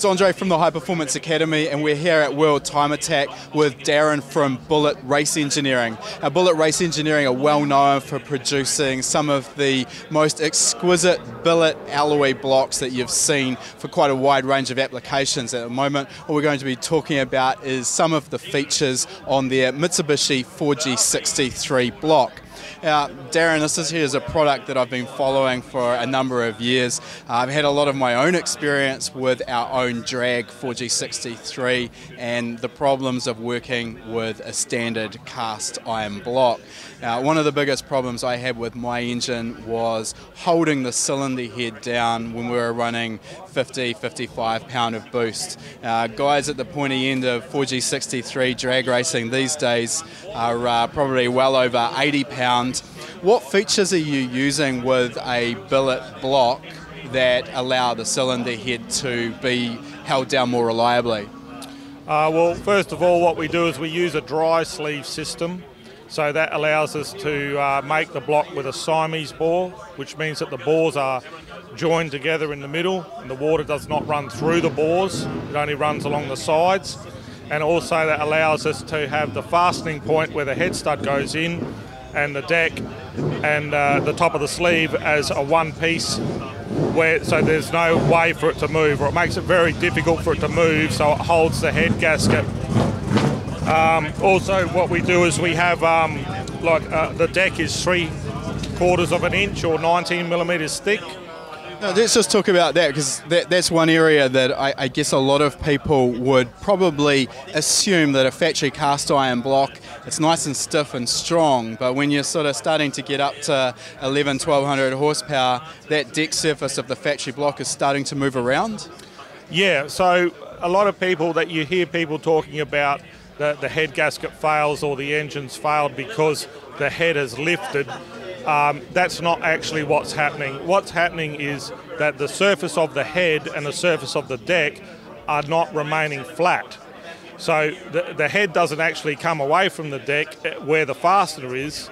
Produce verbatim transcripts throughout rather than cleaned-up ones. It's Andre from the High Performance Academy, and we're here at World Time Attack with Darren from Bullet Race Engineering. Now, Bullet Race Engineering are well known for producing some of the most exquisite billet alloy blocks that you've seen for quite a wide range of applications at the moment. What we're going to be talking about is some of the features on their Mitsubishi four G sixty-three block. Now, Darren, this is, here is a product that I've been following for a number of years. Uh, I've had a lot of my own experience with our own drag four G sixty-three and the problems of working with a standard cast iron block. Now, one of the biggest problems I had with my engine was holding the cylinder head down when we were running fifty, fifty-five pound of boost. Uh, guys at the pointy end of four G sixty-three drag racing these days are uh, probably well over eighty pounds. What features are you using with a billet block that allow the cylinder head to be held down more reliably? Uh, well, first of all, what we do is we use a dry sleeve system, so that allows us to uh, make the block with a Siamese bore, which means that the bores are joined together in the middle and the water does not run through the bores, it only runs along the sides. And also that allows us to have the fastening point where the head stud goes in and the deck and uh, the top of the sleeve as a one piece, where so there's no way for it to move, or it makes it very difficult for it to move, so it holds the head gasket. Um, also what we do is we have um, like uh, the deck is three quarters of an inch or nineteen millimeters thick. No, let's just talk about that, because that, that's one area that I, I guess a lot of people would probably assume that a factory cast iron block, it's nice and stiff and strong, but when you're sort of starting to get up to eleven, twelve hundred horsepower, that deck surface of the factory block is starting to move around? Yeah, so a lot of people that you hear people talking about the, the head gasket fails or the engine's failed because the head has lifted. Um, that's not actually what's happening. What's happening is that the surface of the head and the surface of the deck are not remaining flat. So the, the head doesn't actually come away from the deck where the fastener is.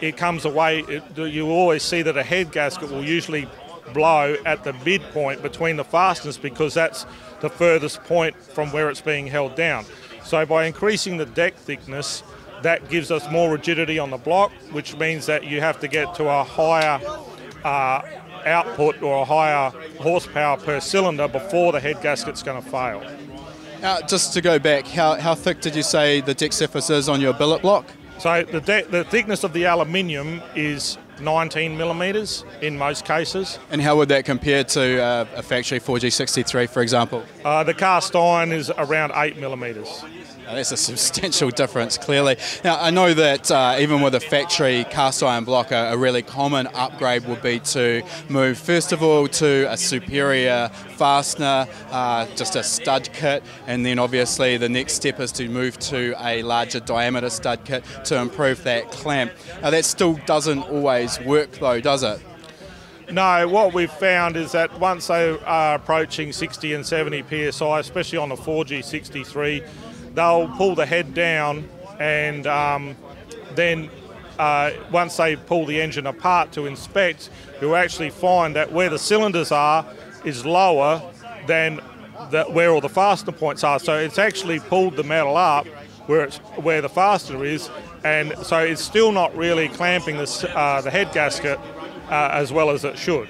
It comes away, it, you always see that a head gasket will usually blow at the midpoint between the fasteners, because that's the furthest point from where it's being held down. So by increasing the deck thickness, that gives us more rigidity on the block, which means that you have to get to a higher uh, output or a higher horsepower per cylinder before the head gasket's going to fail. Uh, just to go back, how, how thick did you say the deck surface is on your billet block? So the, the thickness of the aluminium is nineteen millimetres in most cases. And how would that compare to uh, a factory four G sixty-three, for example? Uh, the cast iron is around eight millimetres. Now, that's a substantial difference, clearly. Now, I know that uh, even with a factory cast iron block, a, a really common upgrade would be to move, first of all, to a superior fastener, uh, just a stud kit, and then obviously the next step is to move to a larger diameter stud kit to improve that clamp. Now, that still doesn't always work though, does it? No, what we've found is that once they are approaching sixty and seventy P S I, especially on the four G sixty-three, they'll pull the head down, and um, then uh, once they pull the engine apart to inspect, you'll actually find that where the cylinders are is lower than the, where all the fastener points are. So it's actually pulled the metal up where, it's, where the fastener is, and so it's still not really clamping this, uh, the head gasket uh, as well as it should.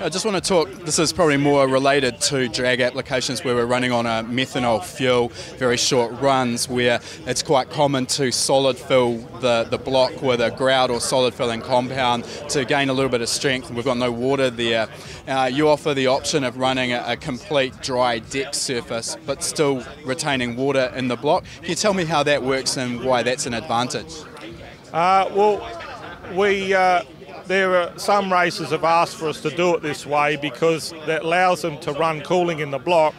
I just want to talk, this is probably more related to drag applications where we're running on a methanol fuel, very short runs, where it's quite common to solid fill the, the block with a grout or solid filling compound to gain a little bit of strength. We've got no water there. Uh, you offer the option of running a, a complete dry deck surface but still retaining water in the block. Can you tell me how that works and why that's an advantage? Uh, well, we... Uh There are some races have asked for us to do it this way because that allows them to run cooling in the block,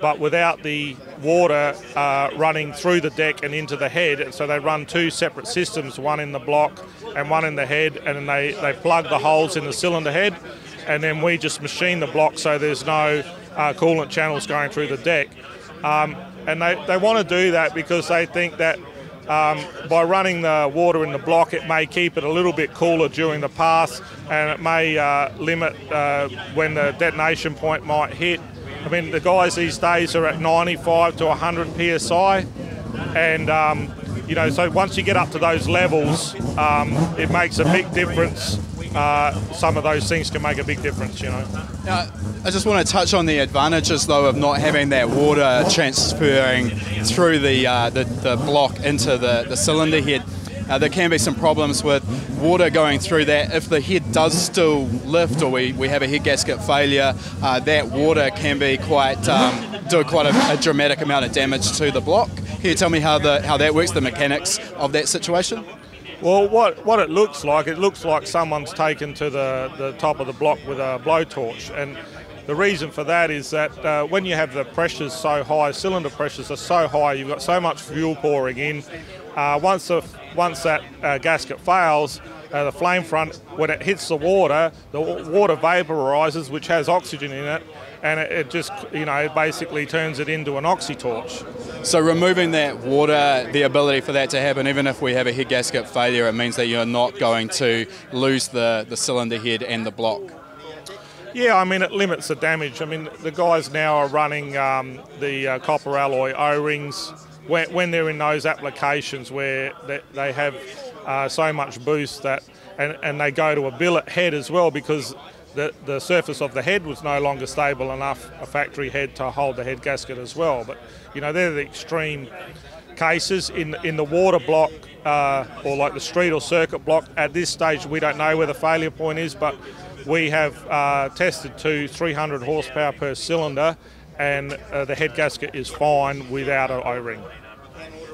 but without the water uh, running through the deck and into the head. And so they run two separate systems, one in the block and one in the head, and then they, they plug the holes in the cylinder head, and then we just machine the block so there's no uh, coolant channels going through the deck. Um, and they, they want to do that because they think that Um, by running the water in the block, it may keep it a little bit cooler during the pass, and it may uh, limit uh, when the detonation point might hit, I mean, the guys these days are at ninety-five to one hundred P S I, and um, you know, so once you get up to those levels, um, it makes a big difference. Uh, some of those things can make a big difference, you know. Now, I just want to touch on the advantages, though, of not having that water transferring through the, uh, the, the block into the, the cylinder head. Uh, there can be some problems with water going through that. If the head does still lift, or we, we have a head gasket failure, uh, that water can be quite um, do quite a, a dramatic amount of damage to the block. Can you tell me how the how that works, the mechanics of that situation? Well, what what it looks like, it looks like someone's taken to the the top of the block with a blowtorch, and the reason for that is that uh, when you have the pressures so high, cylinder pressures are so high, you've got so much fuel pouring in. Uh, once the Once that uh, gasket fails, uh, the flame front, when it hits the water, the water vaporises, which has oxygen in it, and it, it just, you know, basically turns it into an oxytorch. So removing that water, the ability for that to happen, even if we have a head gasket failure, it means that you're not going to lose the, the cylinder head and the block. Yeah, I mean, it limits the damage. I mean, the guys now are running um, the uh, copper alloy O-rings. When they're in those applications where they have uh, so much boost that, and, and they go to a billet head as well, because the, the surface of the head was no longer stable enough, a factory head, to hold the head gasket as well. But, you know, they're the extreme cases. In, in the water block, uh, or like the street or circuit block, at this stage we don't know where the failure point is, but we have uh, tested to three hundred horsepower per cylinder, and uh, the head gasket is fine without an O-ring.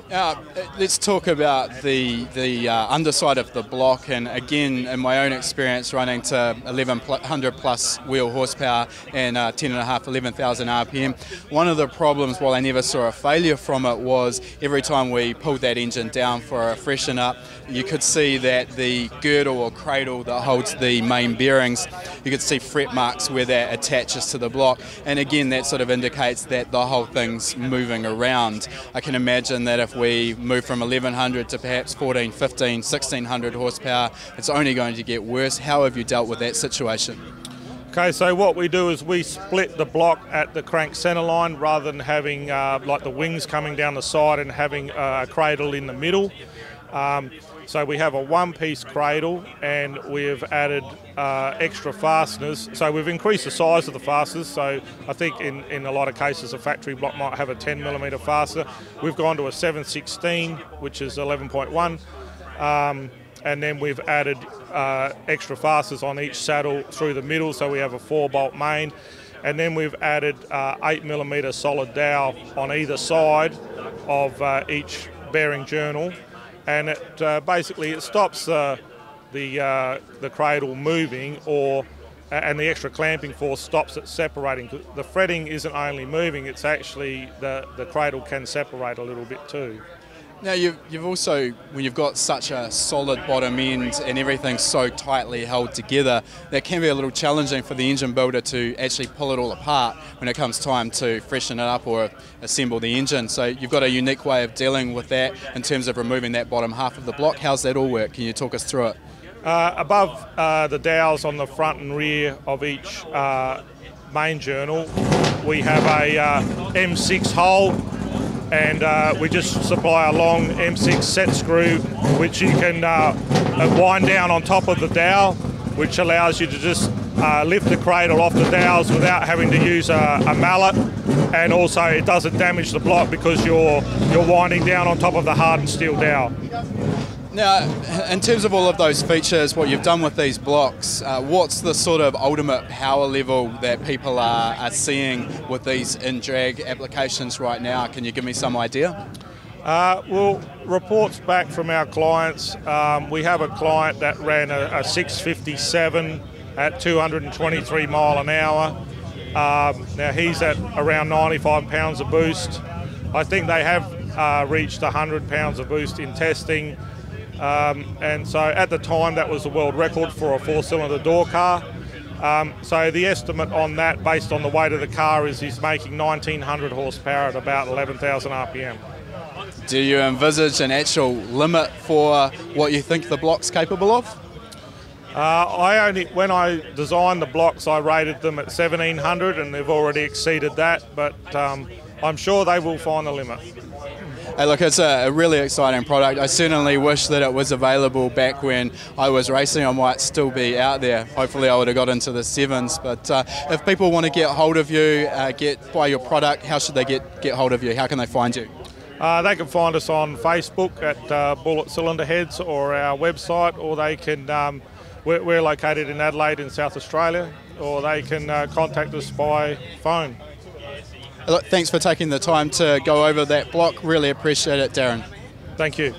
Uh, let's talk about the the uh, underside of the block, and again, in my own experience running to eleven hundred plus wheel horsepower and uh, ten and a half, eleven thousand R P M, one of the problems, while I never saw a failure from it, was every time we pulled that engine down for a freshen up, you could see that the girdle or cradle that holds the main bearings, you could see fret marks where that attaches to the block, and again, that sort of indicates that the whole thing's moving around. I can imagine that if we move from eleven hundred to perhaps fourteen, fifteen, sixteen hundred horsepower, it's only going to get worse. How have you dealt with that situation? Okay, so what we do is we split the block at the crank center line, rather than having uh, like the wings coming down the side and having uh, a cradle in the middle. Um, so we have a one-piece cradle, and we have added uh, extra fasteners. So we've increased the size of the fasteners. So I think in, in a lot of cases a factory block might have a ten millimeter fastener. We've gone to a seven sixteen, which is eleven point one, um, and then we've added uh, extra fasteners on each saddle through the middle, so we have a four-bolt main. And then we've added uh, eight millimeter solid dowel on either side of uh, each bearing journal. And it uh, basically it stops uh, the uh, the cradle moving, or and the extra clamping force stops it separating. The fretting isn't only moving; it's actually the the cradle can separate a little bit too. Now you've you've also, when you've got such a solid bottom end and everything's so tightly held together, that can be a little challenging for the engine builder to actually pull it all apart when it comes time to freshen it up or assemble the engine. So you've got a unique way of dealing with that in terms of removing that bottom half of the block. How's that all work? Can you talk us through it? Uh, above uh, the dowels on the front and rear of each uh, main journal, we have a uh, M six hole, and uh, we just supply a long M six set screw, which you can uh, wind down on top of the dowel, which allows you to just uh, lift the cradle off the dowels without having to use a, a mallet, and also it doesn't damage the block because you're you're winding down on top of the hardened steel dowel. Now, in terms of all of those features, what you've done with these blocks, uh, what's the sort of ultimate power level that people are, are seeing with these in drag applications right now? Can you give me some idea? Uh, well, reports back from our clients. Um, we have a client that ran a, a six fifty-seven at two hundred twenty-three mile an hour. Um, now he's at around ninety-five pounds of boost. I think they have uh, reached one hundred pounds of boost in testing. Um, and so at the time that was the world record for a four-cylinder door car. Um, so the estimate on that, based on the weight of the car, is he's making nineteen hundred horsepower at about eleven thousand R P M. Do you envisage an actual limit for what you think the block's capable of? Uh, I only, when I designed the blocks, I rated them at seventeen hundred, and they've already exceeded that, but um, I'm sure they will find the limit. Hey, look, it's a really exciting product. I certainly wish that it was available back when I was racing. I might still be out there. Hopefully I would have got into the sevens. But uh, if people want to get hold of you, uh, get buy your product, how should they get, get hold of you? How can they find you? Uh, they can find us on Facebook at uh, Bullet Cylinder Heads, or our website, or they can, um, we're, we're located in Adelaide in South Australia, or they can uh, contact us by phone. Look, thanks for taking the time to go over that block. Really appreciate it, Darren. Thank you.